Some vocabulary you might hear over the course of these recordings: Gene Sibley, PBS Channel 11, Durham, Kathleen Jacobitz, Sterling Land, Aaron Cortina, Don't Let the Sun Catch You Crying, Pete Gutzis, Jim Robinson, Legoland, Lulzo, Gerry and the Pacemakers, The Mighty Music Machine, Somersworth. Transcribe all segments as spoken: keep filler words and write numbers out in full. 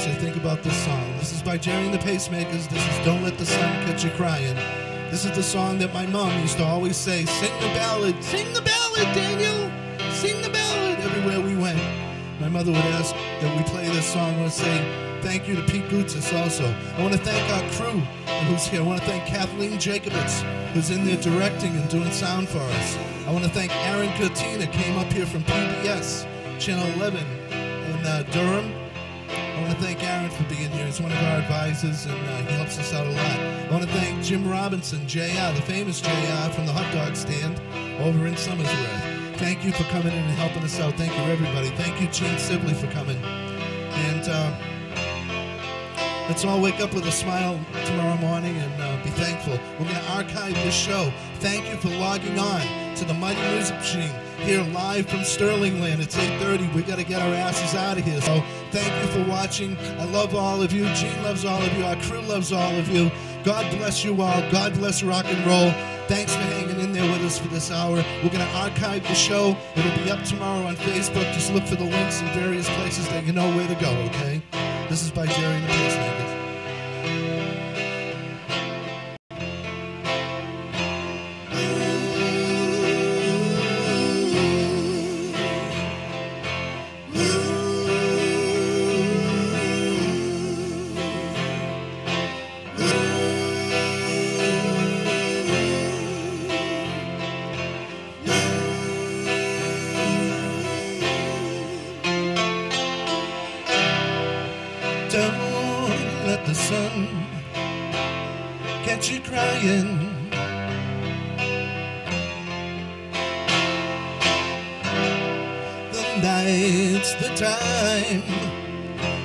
as I think about this song. This is by Gerry and the Pacemakers. This is Don't Let the Sun Catch You Crying. This is the song that my mom used to always say, sing the ballad, sing the ballad, Daniel, sing the ballad, everywhere we went. My mother would ask that we play this song. I would say thank you to Pete Gutzis also. I want to thank our crew who's here. I want to thank Kathleen Jacobitz, who's in there directing and doing sound for us. I want to thank Aaron Cortina, came up here from P B S Channel eleven in uh, Durham. I want to thank Aaron for being here. He's one of our advisors, and uh, he helps us out a lot. I want to thank Jim Robinson, J R, the famous J R from the hot dog stand over in Somersworth. Thank you for coming in and helping us out. Thank you, everybody. Thank you, Gene Sibley, for coming. And uh, let's all wake up with a smile tomorrow morning and uh, be thankful. We're going to archive this show. Thank you for logging on to the Mighty Music Machine. Here live from Sterling Land. It's eight thirty. We got to get our asses out of here. So thank you for watching. I love all of you. Gene loves all of you. Our crew loves all of you. God bless you all. God bless rock and roll. Thanks for hanging in there with us for this hour. We're going to archive the show. It'll be up tomorrow on Facebook. Just look for the links in various places that you know where to go, okay? This is by Gerry and the Pacemakers. Don't let the sun catch you crying. The night's the time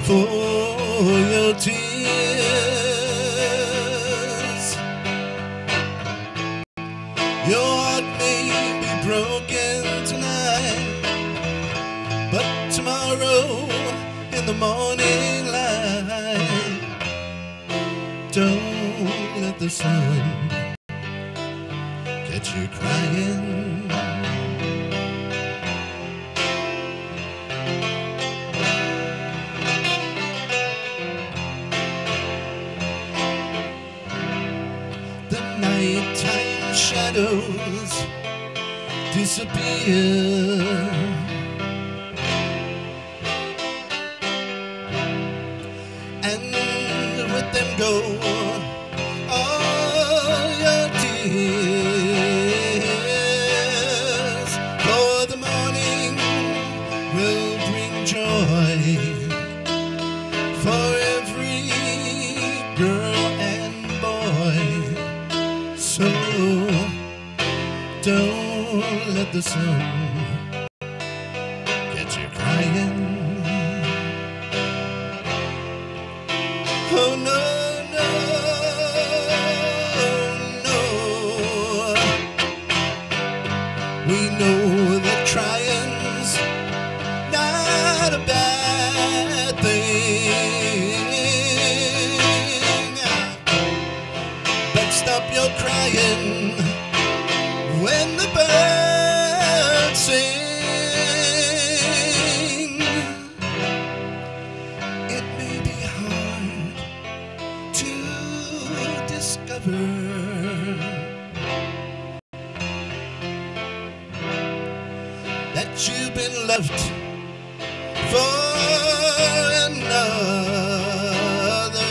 for your tears. Your heart may be broken tonight, but tomorrow in the morning, don't let the sun catch you crying. The nighttime shadows disappear. And with them go the sun catch you crying. Oh no, no, no. We know that trying's not a bad thing, but stop your crying when the bird sing. It may be hard to discover that you've been left for another,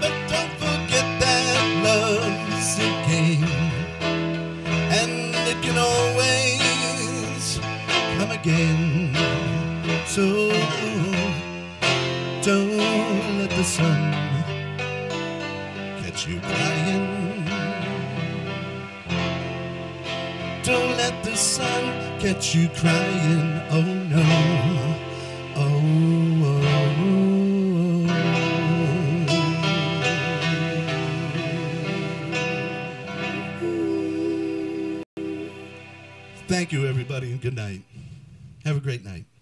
but don't forget that love's a game, and it can always again. So don't let the sun catch you crying. Don't let the sun catch you crying. Oh no, oh, oh, oh. Thank you, everybody, and good night. Have a great night.